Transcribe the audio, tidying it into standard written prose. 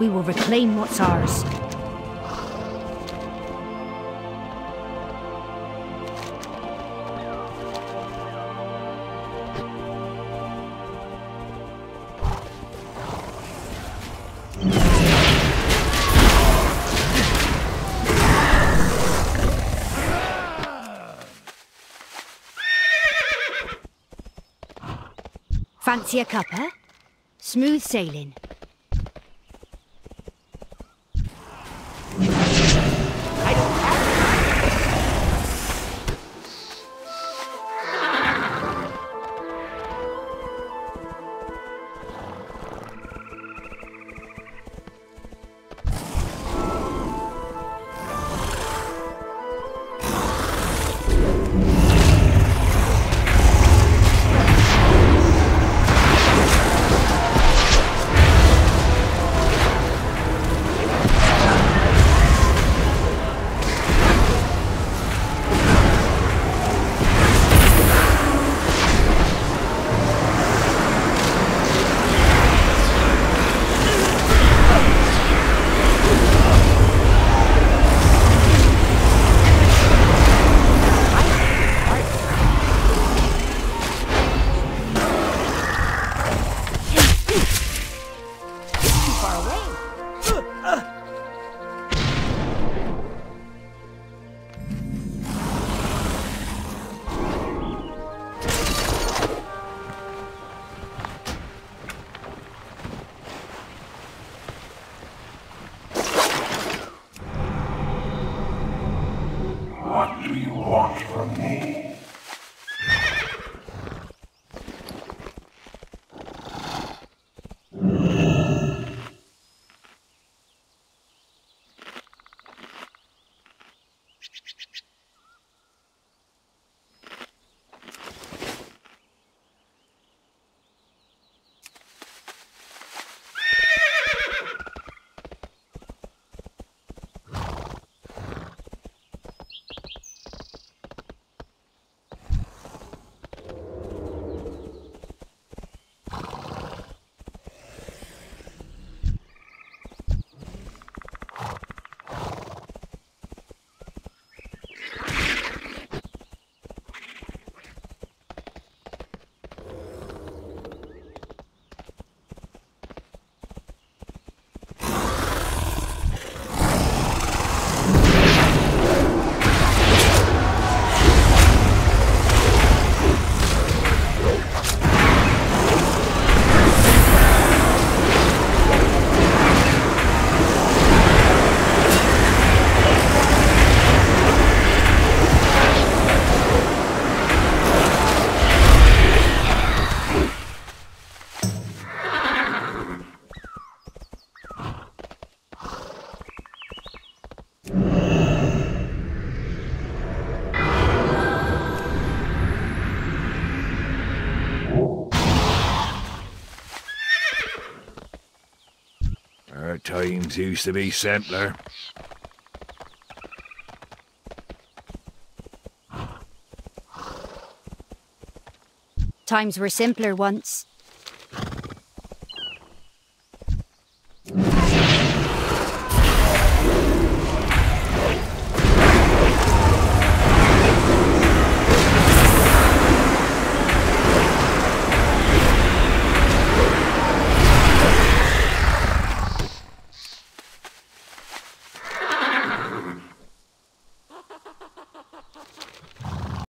We will reclaim what's ours. Fancy a cuppa? Smooth sailing. Times used to be simpler. Times were simpler once.